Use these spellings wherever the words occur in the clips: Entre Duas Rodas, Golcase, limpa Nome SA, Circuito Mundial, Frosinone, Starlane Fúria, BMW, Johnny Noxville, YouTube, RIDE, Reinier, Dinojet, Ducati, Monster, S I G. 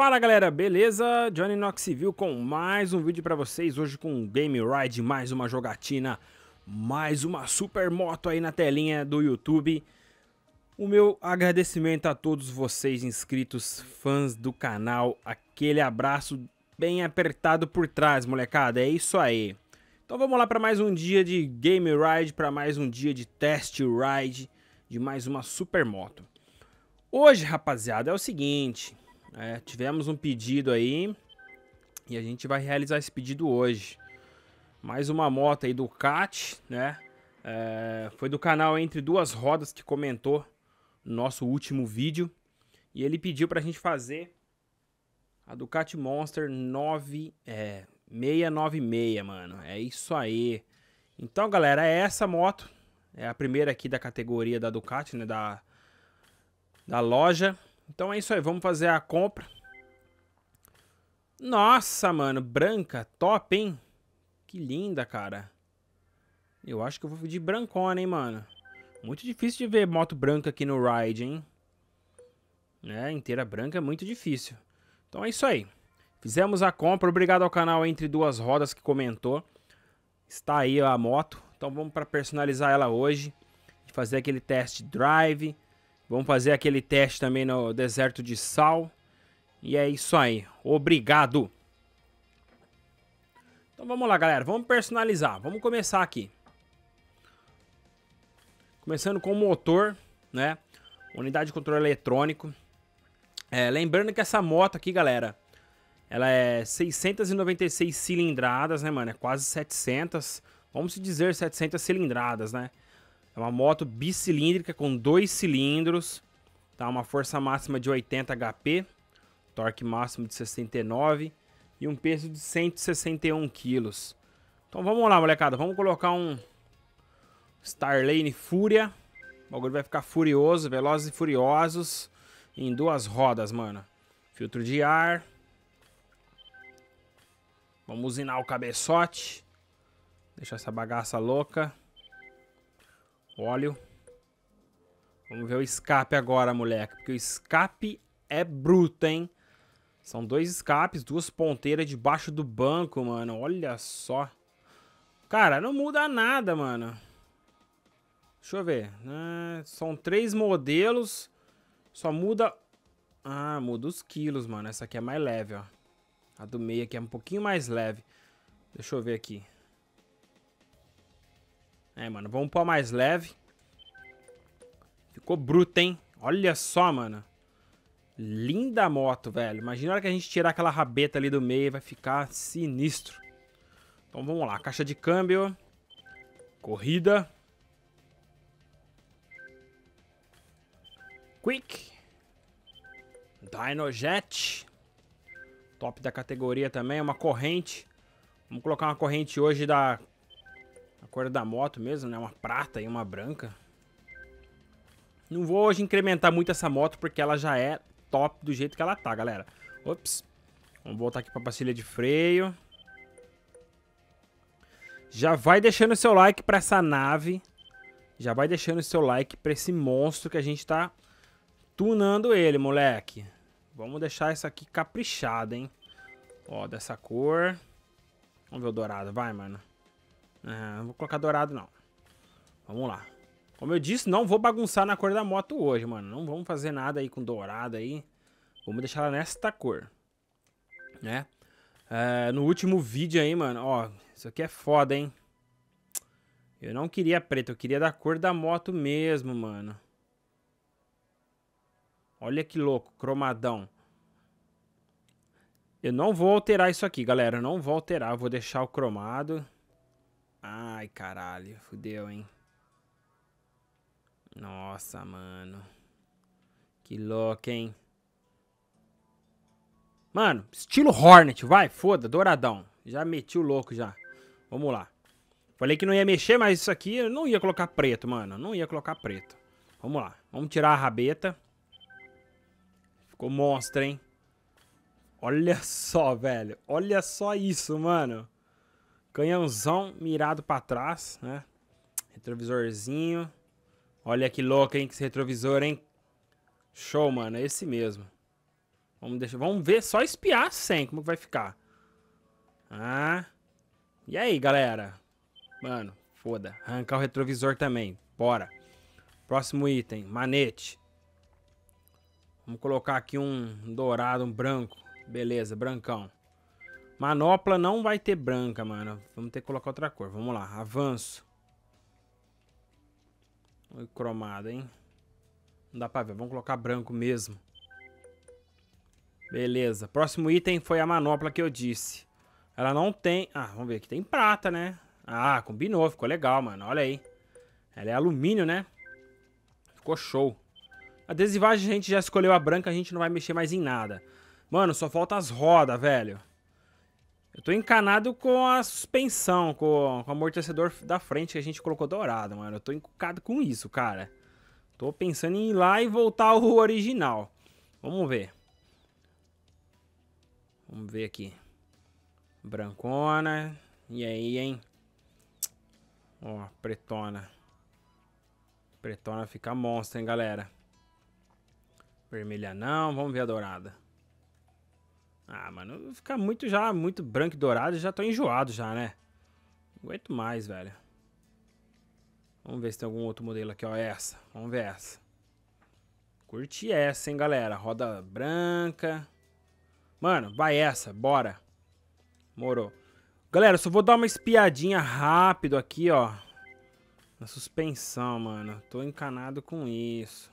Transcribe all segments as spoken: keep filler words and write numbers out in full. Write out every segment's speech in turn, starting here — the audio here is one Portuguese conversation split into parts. Fala galera, beleza? Johnny Noxville com mais um vídeo pra vocês, hoje com um Game Ride, mais uma jogatina, mais uma super moto aí na telinha do YouTube. O meu agradecimento a todos vocês inscritos, fãs do canal, aquele abraço bem apertado por trás, molecada, é isso aí. Então vamos lá pra mais um dia de Game Ride, pra mais um dia de Test Ride, de mais uma super moto. Hoje, rapaziada, é o seguinte... É, tivemos um pedido aí e a gente vai realizar esse pedido hoje. Mais uma moto aí do Ducati, né? É, foi do canal Entre Duas Rodas que comentou no nosso último vídeo. E ele pediu pra gente fazer a Ducati Monster nove, é, seiscentos e noventa e seis, mano. É isso aí. Então, galera, é essa moto. É a primeira aqui da categoria da Ducati, né? Da, da loja. Então é isso aí, vamos fazer a compra. Nossa, mano, branca, top, hein? Que linda, cara. Eu acho que eu vou pedir brancona, hein, mano. Muito difícil de ver moto branca aqui no ride, hein? É, inteira branca é muito difícil. Então é isso aí. Fizemos a compra, obrigado ao canal Entre Duas Rodas que comentou. Está aí a moto, então vamos para personalizar ela hoje. Fazer aquele test drive. Vamos fazer aquele teste também no deserto de sal. E é isso aí. Obrigado. Então vamos lá, galera. Vamos personalizar. Vamos começar aqui. Começando com o motor, né? Unidade de controle eletrônico. É, lembrando que essa moto aqui, galera, ela é seiscentos e noventa e seis cilindradas, né, mano? É quase setecentos. Vamos dizer setecentos cilindradas, né? É uma moto bicilíndrica com dois cilindros, tá? Uma força máxima de oitenta agá pê, torque máximo de sessenta e nove e um peso de cento e sessenta e um quilos. Então vamos lá, molecada, vamos colocar um Starlane Fúria. O bagulho vai ficar furioso, velozes e furiosos em duas rodas, mano. Filtro de ar. Vamos usinar o cabeçote. Deixar essa bagaça louca. Óleo. Vamos ver o escape agora, moleque. Porque o escape é bruto, hein? São dois escapes, duas ponteiras debaixo do banco, mano. Olha só. Cara, não muda nada, mano. Deixa eu ver. Ah, são três modelos. Só muda... Ah, muda os quilos, mano. Essa aqui é mais leve, ó. A do meio aqui é um pouquinho mais leve. Deixa eu ver aqui. É, mano, vamos pôr mais leve. Ficou bruto, hein? Olha só, mano. Linda moto, velho. Imagina a hora que a gente tirar aquela rabeta ali do meio, vai ficar sinistro. Então vamos lá, caixa de câmbio. Corrida. Quick. Dinojet. Top da categoria também, uma corrente. Vamos colocar uma corrente hoje da... A cor da moto mesmo, né? Uma prata e uma branca. Não vou hoje incrementar muito essa moto, porque ela já é top do jeito que ela tá, galera. Ops. Vamos voltar aqui pra pastilha de freio. Já vai deixando o seu like pra essa nave. Já vai deixando o seu like pra esse monstro que a gente tá tunando ele, moleque. Vamos deixar isso aqui caprichado, hein? Ó, dessa cor. Vamos ver o dourado, vai, mano. Ah, não vou colocar dourado, não. Vamos lá. Como eu disse, não vou bagunçar na cor da moto hoje, mano. Não vamos fazer nada aí com dourado aí. Vamos deixar ela nesta cor, né? É, no último vídeo aí, mano, ó, isso aqui é foda, hein? Eu não queria preto, eu queria da cor da moto mesmo, mano. Olha que louco, cromadão. Eu não vou alterar isso aqui, galera. Eu não vou alterar, eu vou deixar o cromado. Ai, caralho, fudeu, hein? Nossa, mano. Que louco, hein? Mano, estilo Hornet, vai, foda, douradão. Já meti o louco, já. Vamos lá. Falei que não ia mexer, mas isso aqui eu não ia colocar preto, mano. Não ia colocar preto. Vamos lá, vamos tirar a rabeta. Ficou monstro, hein? Olha só, velho. Olha só isso, mano. Canhãozão mirado pra trás, né? Retrovisorzinho. Olha que louco, hein? Esse retrovisor, hein? Show, mano. É esse mesmo. Vamos, deixar, vamos ver, só espiar sem, como que vai ficar. Ah. E aí, galera? Mano, foda. Arrancar o retrovisor também. Bora. Próximo item, manete. Vamos colocar aqui um dourado, um branco. Beleza, brancão. Manopla não vai ter branca, mano. Vamos ter que colocar outra cor. Vamos lá, avanço. Oi, cromado, hein? Não dá pra ver. Vamos colocar branco mesmo. Beleza. Próximo item foi a manopla que eu disse. Ela não tem... Ah, vamos ver aqui. Tem prata, né? Ah, combinou. Ficou legal, mano. Olha aí. Ela é alumínio, né? Ficou show. Adesivagem a gente já escolheu a branca. A gente não vai mexer mais em nada. Mano, só falta as rodas, velho. Eu tô encanado com a suspensão, com, com o amortecedor da frente que a gente colocou dourado, mano. Eu tô encucado com isso, cara. Tô pensando em ir lá e voltar ao original. Vamos ver. Vamos ver aqui. Brancona. E aí, hein? Ó, pretona. Pretona fica monstro, hein, galera? Vermelha não. Vamos ver a dourada. Ah, mano, fica muito já, muito branco e dourado, já tô enjoado já, né? Não aguento mais, velho. Vamos ver se tem algum outro modelo aqui, ó, essa. Vamos ver essa. Curti essa, hein, galera? Roda branca. Mano, vai essa, bora. Morou. Galera, eu só vou dar uma espiadinha rápido aqui, ó. Na suspensão, mano. Tô encanado com isso.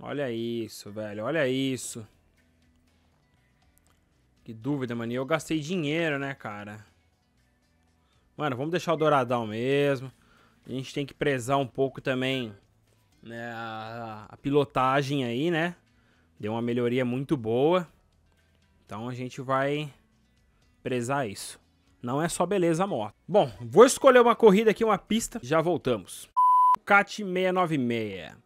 Olha isso, velho, olha isso. Que dúvida, mano. E eu gastei dinheiro, né, cara? Mano, vamos deixar o douradão mesmo. A gente tem que prezar um pouco também, né, a, a pilotagem aí, né? Deu uma melhoria muito boa. Então a gente vai prezar isso. Não é só beleza a moto. Bom, vou escolher uma corrida aqui, uma pista. Já voltamos. Ducati seiscentos e noventa e seis.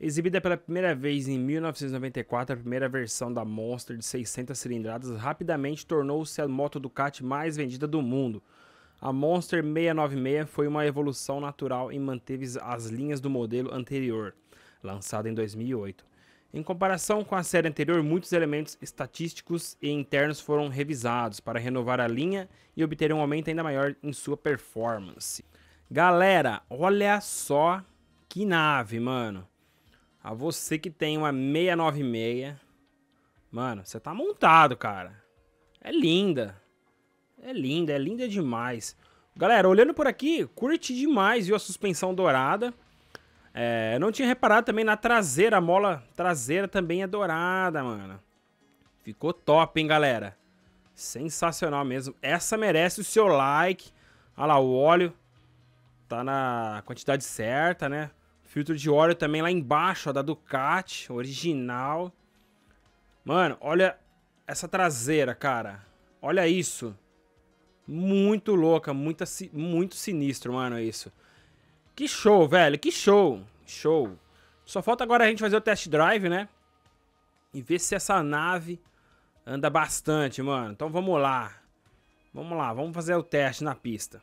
Exibida pela primeira vez em mil novecentos e noventa e quatro, a primeira versão da Monster de seiscentas cilindradas rapidamente tornou-se a moto Ducati mais vendida do mundo. A Monster seiscentos e noventa e seis foi uma evolução natural e manteve as linhas do modelo anterior, lançada em dois mil e oito. Em comparação com a série anterior, muitos elementos estatísticos e internos foram revisados para renovar a linha e obter um aumento ainda maior em sua performance. Galera, olha só que nave, mano. A você que tem uma seiscentos e noventa e seis, mano, você tá montado, cara. É linda. É linda, é linda demais. Galera, olhando por aqui, curte demais, viu, a suspensão dourada. É, não tinha reparado também na traseira, a mola traseira também é dourada, mano. Ficou top, hein, galera. Sensacional mesmo. Essa merece o seu like. Olha lá, o óleo tá na quantidade certa, né? Filtro de óleo também lá embaixo, ó, da Ducati, original. Mano, olha essa traseira, cara. Olha isso. Muito louca, muito, muito sinistro, mano, isso. Que show, velho, que show. Show. Só falta agora a gente fazer o test drive, né? E ver se essa nave anda bastante, mano. Então vamos lá. Vamos lá, vamos fazer o teste na pista.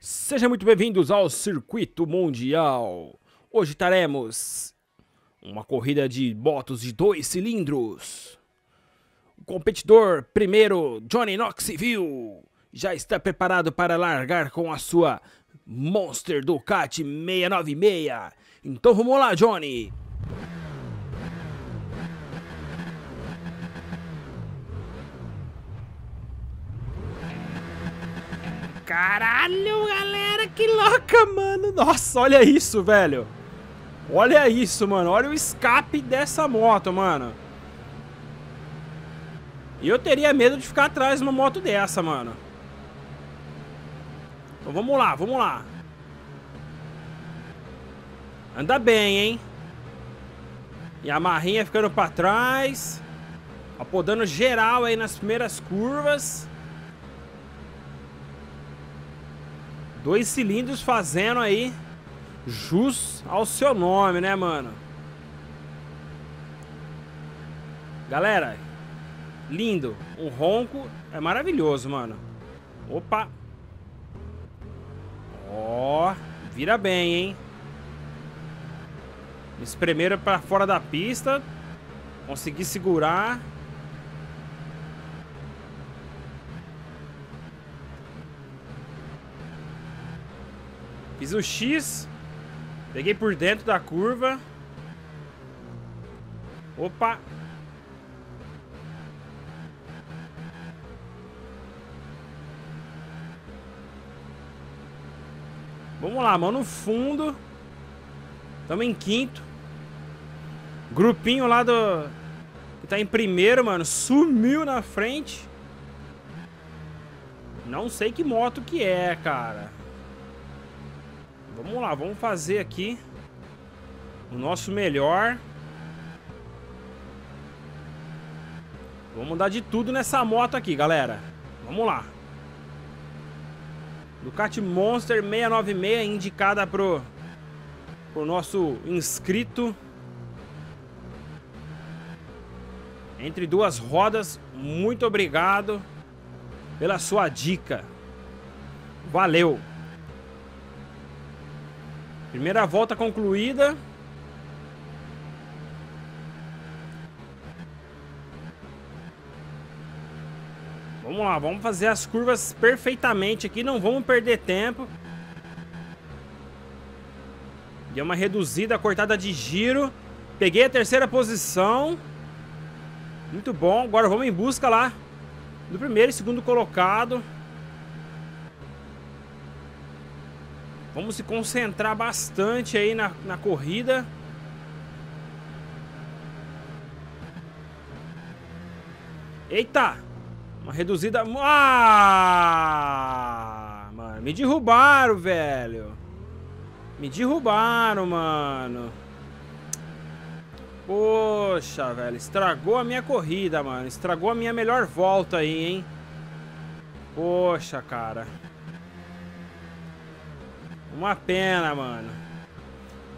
Sejam muito bem-vindos ao Circuito Mundial. Hoje teremos uma corrida de motos de dois cilindros. O competidor primeiro, Johnny Noxville, já está preparado para largar com a sua Monster Ducati seiscentos e noventa e seis. Então vamos lá, Johnny! Caralho, galera, que louca, mano! Nossa, olha isso, velho! Olha isso, mano. Olha o escape dessa moto, mano. E eu teria medo de ficar atrás de uma moto dessa, mano. Então vamos lá, vamos lá. Anda bem, hein? E a marrinha ficando pra trás. Apodando geral aí nas primeiras curvas. Dois cilindros fazendo aí jus ao seu nome, né, mano? Galera, lindo. O ronco é maravilhoso, mano. Opa. Ó, vira bem, hein? Espremeram pra fora da pista. Consegui segurar. Fiz o X. Peguei por dentro da curva. Opa! Vamos lá, mão no fundo. Estamos em quinto. Grupinho lá do... que tá em primeiro, mano. Sumiu na frente. Não sei que moto que é, cara. Vamos lá, vamos fazer aqui o nosso melhor. Vamos dar de tudo nessa moto aqui, galera. Vamos lá. Ducati Monster seiscentos e noventa e seis, indicada pro, pro nosso inscrito. Entre Duas Rodas, muito obrigado pela sua dica. Valeu. Primeira volta concluída. Vamos lá, vamos fazer as curvas perfeitamente aqui, não vamos perder tempo. Deu uma reduzida, cortada de giro. Peguei a terceira posição. Muito bom, agora vamos em busca lá do primeiro e segundo colocado. Vamos se concentrar bastante aí na, na corrida. Eita! Uma reduzida... Ah! Mano, me derrubaram, velho. Me derrubaram, mano. Poxa, velho, estragou a minha corrida, mano. Estragou a minha melhor volta aí, hein? Poxa, cara. Uma pena, mano.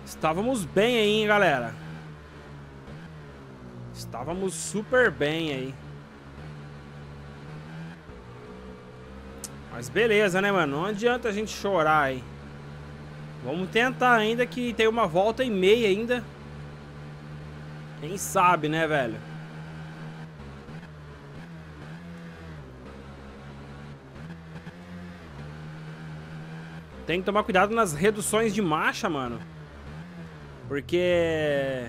Estávamos bem aí, hein, galera. Estávamos super bem aí. Mas beleza, né, mano? Não adianta a gente chorar aí. Vamos tentar ainda, que tem uma volta e meia ainda. Quem sabe, né, velho? Tem que tomar cuidado nas reduções de marcha, mano. Porque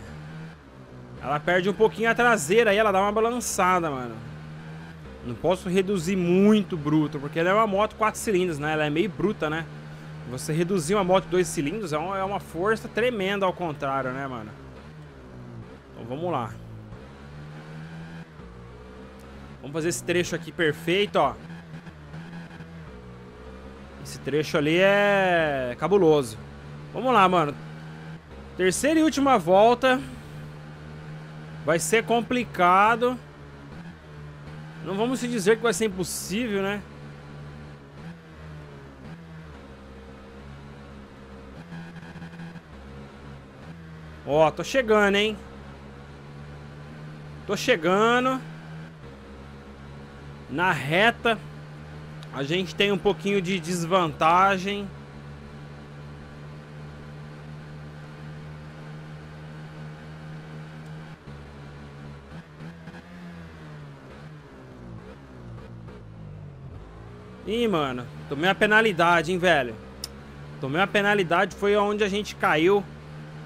ela perde um pouquinho a traseira aí, ela dá uma balançada, mano. Não posso reduzir muito bruto, porque ela é uma moto quatro cilindros, né? Ela é meio bruta, né? Você reduzir uma moto dois cilindros é uma força tremenda ao contrário, né, mano? Então vamos lá. Vamos fazer esse trecho aqui perfeito, ó. Esse trecho ali é cabuloso. Vamos lá, mano. Terceira e última volta. Vai ser complicado. Não vamos se dizer que vai ser impossível, né? Ó, tô chegando, hein? Tô chegando. Na reta, a gente tem um pouquinho de desvantagem. Ih, mano, tomei uma penalidade, hein, velho. Tomei uma penalidade, foi onde a gente caiu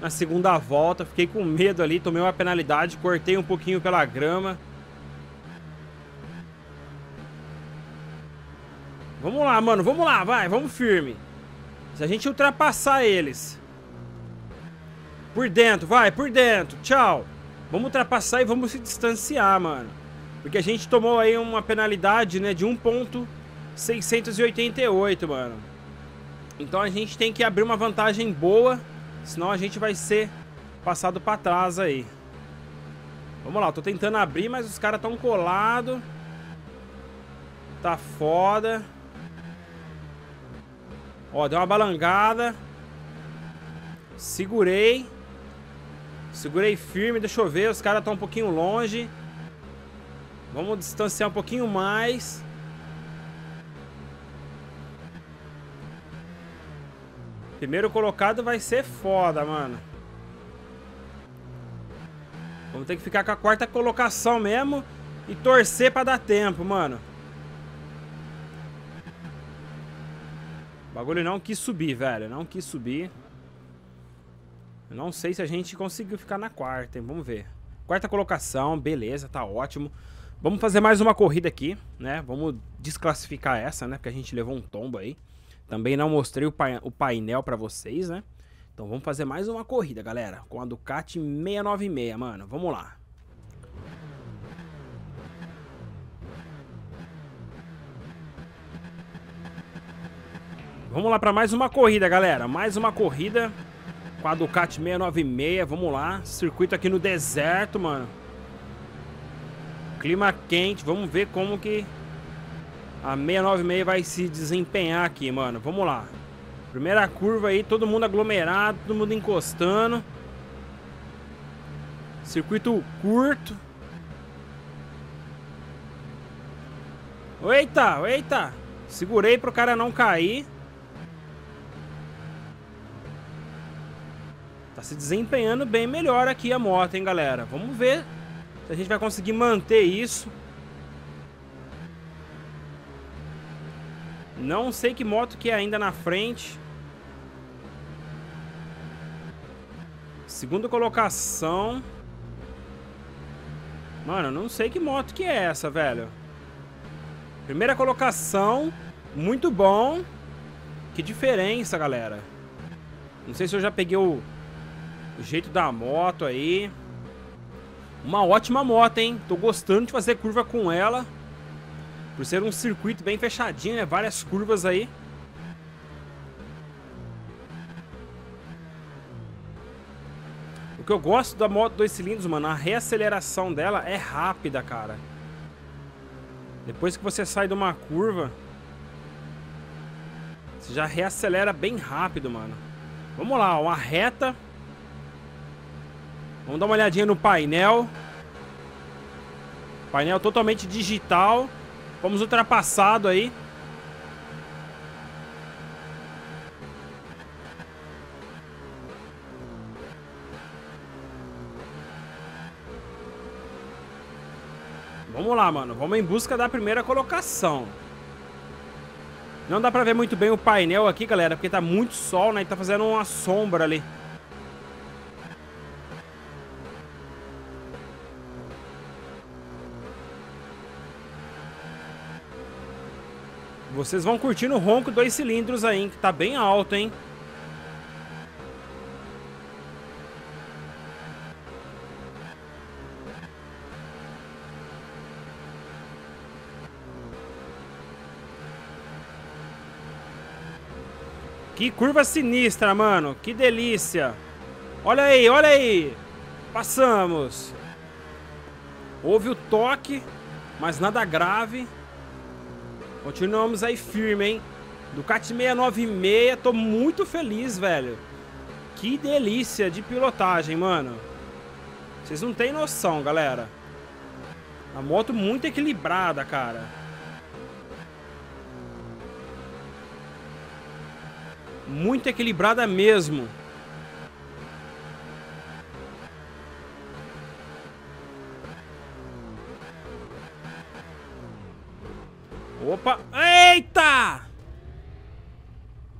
na segunda volta. Fiquei com medo ali, tomei uma penalidade, cortei um pouquinho pela grama. Vamos lá, mano, vamos lá, vai, vamos firme. Se a gente ultrapassar eles. Por dentro, vai, por dentro, tchau. Vamos ultrapassar e vamos se distanciar, mano. Porque a gente tomou aí uma penalidade, né, de um ponto... seiscentos e oitenta e oito, mano. Então a gente tem que abrir uma vantagem boa, senão a gente vai ser passado pra trás aí. Vamos lá, tô tentando abrir, mas os caras tão colado. Tá foda. Ó, deu uma balangada. Segurei. Segurei firme, deixa eu ver. Os caras tão um pouquinho longe. Vamos distanciar um pouquinho mais. Primeiro colocado vai ser foda, mano. Vamos ter que ficar com a quarta colocação mesmo e torcer pra dar tempo, mano. O bagulho não quis subir, velho. Não quis subir. Eu não sei se a gente conseguiu ficar na quarta, hein? Vamos ver. Quarta colocação, beleza, tá ótimo. Vamos fazer mais uma corrida aqui, né? Vamos desclassificar essa, né? Porque a gente levou um tombo aí. Também não mostrei o, pain o painel pra vocês, né? Então vamos fazer mais uma corrida, galera. Com a Ducati seiscentos e noventa e seis, mano. Vamos lá. Vamos lá pra mais uma corrida, galera. Mais uma corrida com a Ducati seiscentos e noventa e seis. Vamos lá. Circuito aqui no deserto, mano. Clima quente. Vamos ver como que a seiscentos e noventa e seis vai se desempenhar aqui, mano. Vamos lá. Primeira curva aí, todo mundo aglomerado, todo mundo encostando. Circuito curto. Eita, eita. Segurei pro cara não cair. Tá se desempenhando bem melhor aqui a moto, hein, galera. Vamos ver se a gente vai conseguir manter isso. Não sei que moto que é ainda na frente. Segunda colocação. Mano, não sei que moto que é essa, velho. Primeira colocação. Muito bom. Que diferença, galera. Não sei se eu já peguei o, o jeito da moto aí. Uma ótima moto, hein? Tô gostando de fazer curva com ela. Por ser um circuito bem fechadinho, né? Várias curvas aí. O que eu gosto da moto dois cilindros, mano, a reaceleração dela é rápida, cara. Depois que você sai de uma curva, você já reacelera bem rápido, mano. Vamos lá, uma reta. Vamos dar uma olhadinha no painel. Painel totalmente digital. Fomos ultrapassado aí. Vamos lá, mano. Vamos em busca da primeira colocação. Não dá pra ver muito bem o painel aqui, galera, porque tá muito sol, né? E tá fazendo uma sombra ali. Vocês vão curtindo o ronco dois cilindros aí, que tá bem alto, hein? Que curva sinistra, mano. Que delícia. Olha aí, olha aí. Passamos. Houve o toque, mas nada grave. Continuamos aí firme, hein? Ducati seiscentos e noventa e seis, tô muito feliz, velho. Que delícia de pilotagem, mano. Vocês não têm noção, galera. A moto muito equilibrada, cara. Muito equilibrada mesmo. Opa! Eita!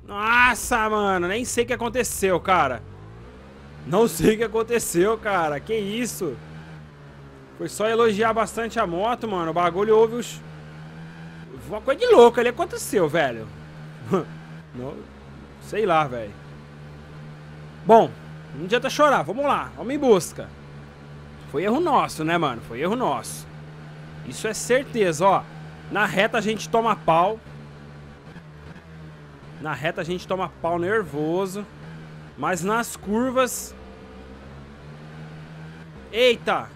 Nossa, mano, nem sei o que aconteceu, cara. Não sei o que aconteceu, cara. Que isso? Foi só elogiar bastante a moto, mano. O bagulho houve os... uma coisa de louca ali aconteceu, velho. Não... sei lá, velho. Bom, não adianta chorar. Vamos lá, vamos em busca. Foi erro nosso, né, mano? Foi erro nosso. Isso é certeza, ó. Na reta a gente toma pau. Na reta a gente toma pau nervoso. Mas nas curvas... Eita!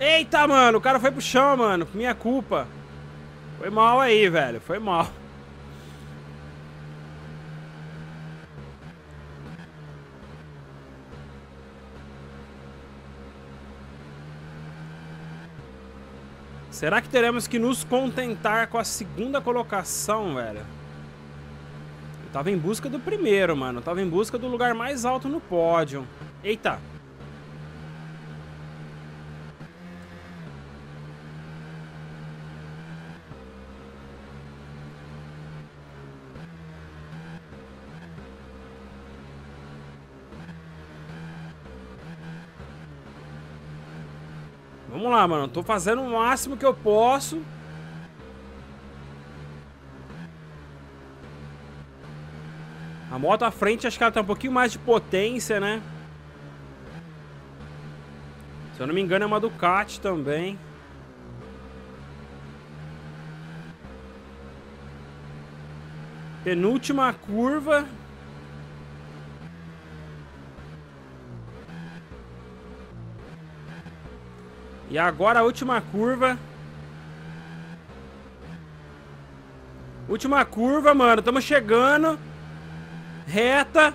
Eita, mano! O cara foi pro chão, mano. Minha culpa. Foi mal aí, velho. Foi mal. Será que teremos que nos contentar com a segunda colocação, velho? Eu tava em busca do primeiro, mano. Eu tava em busca do lugar mais alto no pódio. Eita! Vamos lá, mano. Tô fazendo o máximo que eu posso. A moto à frente, acho que ela tá um pouquinho mais de potência, né? Se eu não me engano, é uma Ducati também. Penúltima curva. E agora a última curva. Última curva, mano. Estamos chegando. Reta.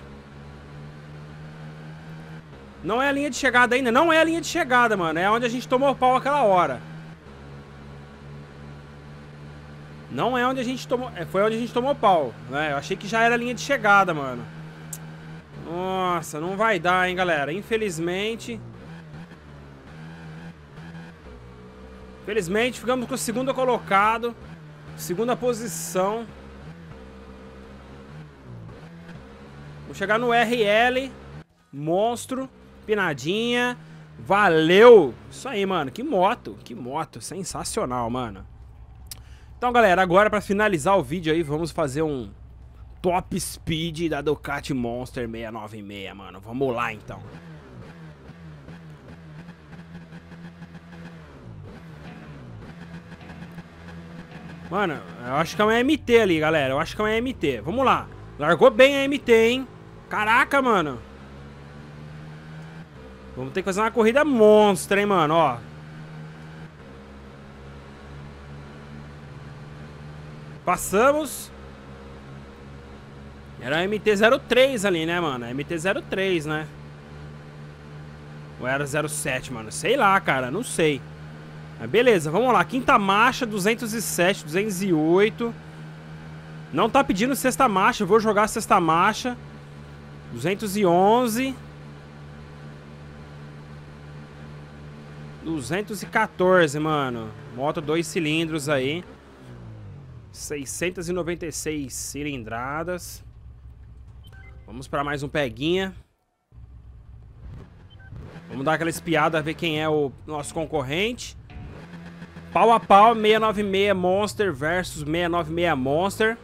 Não é a linha de chegada ainda. Não é a linha de chegada, mano. É onde a gente tomou pau aquela hora. Não é onde a gente tomou... Foi onde a gente tomou pau, né? Eu achei que já era a linha de chegada, mano. Nossa, não vai dar, hein, galera. Infelizmente... Felizmente, ficamos com o segundo colocado. Segunda posição. Vou chegar no R L. Monstro. Pinadinha. Valeu! Isso aí, mano. Que moto. Que moto. Sensacional, mano. Então, galera, agora pra finalizar o vídeo aí, vamos fazer um top speed da Ducati Monster seiscentos e noventa e seis, mano. Vamos lá, então. Mano, eu acho que é uma M T ali, galera. Eu acho que é uma M T. Vamos lá. Largou bem a M T, hein? Caraca, mano. Vamos ter que fazer uma corrida monstra, hein, mano? Ó. Passamos. Era a M T zero três ali, né, mano? M T zero três, né? Ou era zero sete, mano? Sei lá, cara. Não sei. Beleza, vamos lá. Quinta marcha, duzentos e sete, duzentos e oito. Não tá pedindo sexta marcha, eu vou jogar sexta marcha. duzentos e onze. duzentos e quatorze, mano. Moto dois cilindros aí. seiscentos e noventa e seis cilindradas. Vamos pra mais um peguinha. Vamos dar aquela espiada, ver quem é o nosso concorrente. Pau a pau, seiscentos e noventa e seis Monster versus seiscentos e noventa e seis Monster.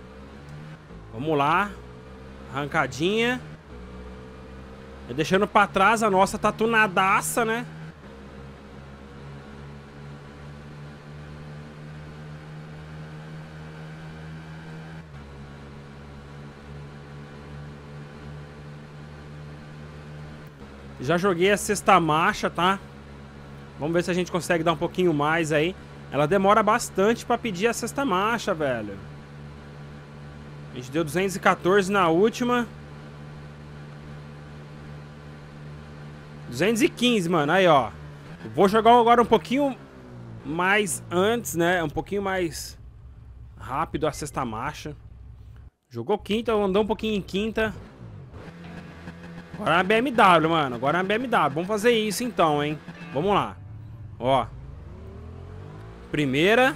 Vamos lá. Arrancadinha. E deixando pra trás a nossa tatunadaça, né? Já joguei a sexta marcha, tá? Vamos ver se a gente consegue dar um pouquinho mais aí. Ela demora bastante pra pedir a sexta marcha, velho. A gente deu duzentos e quatorze na última. duzentos e quinze, mano. Aí, ó. Vou jogar agora um pouquinho mais antes, né? Um pouquinho mais rápido a sexta marcha. Jogou quinta, andou um pouquinho em quinta. Agora é uma B M W, mano. Agora é uma B M W. Vamos fazer isso então, hein? Vamos lá. Ó. Primeira.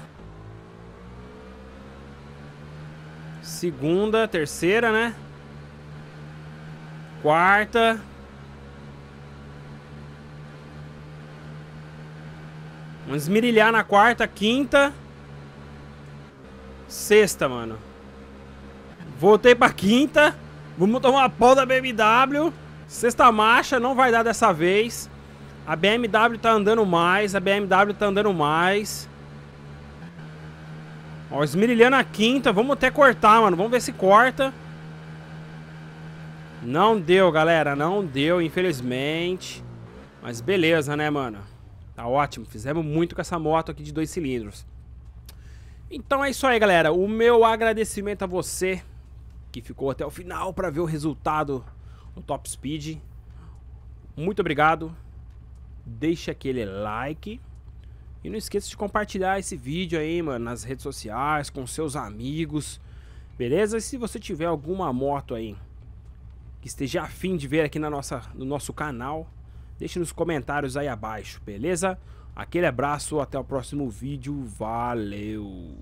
Segunda, terceira, né? Quarta. Vamos esmirilhar na quarta, quinta. Sexta, mano. Voltei pra quinta. Vamos tomar a pau da B M W. Sexta marcha, não vai dar dessa vez. A B M W tá andando mais. A B M W tá andando mais. Ó, esmirilhando a quinta. Vamos até cortar, mano. Vamos ver se corta. Não deu, galera. Não deu, infelizmente. Mas beleza, né, mano? Tá ótimo. Fizemos muito com essa moto aqui de dois cilindros. Então é isso aí, galera. O meu agradecimento a você que ficou até o final pra ver o resultado no Top Speed. Muito obrigado. Deixa aquele like. E não esqueça de compartilhar esse vídeo aí, mano, nas redes sociais, com seus amigos, beleza? E se você tiver alguma moto aí que esteja afim de ver aqui na nossa, no nosso canal, deixe nos comentários aí abaixo, beleza? Aquele abraço, até o próximo vídeo, valeu!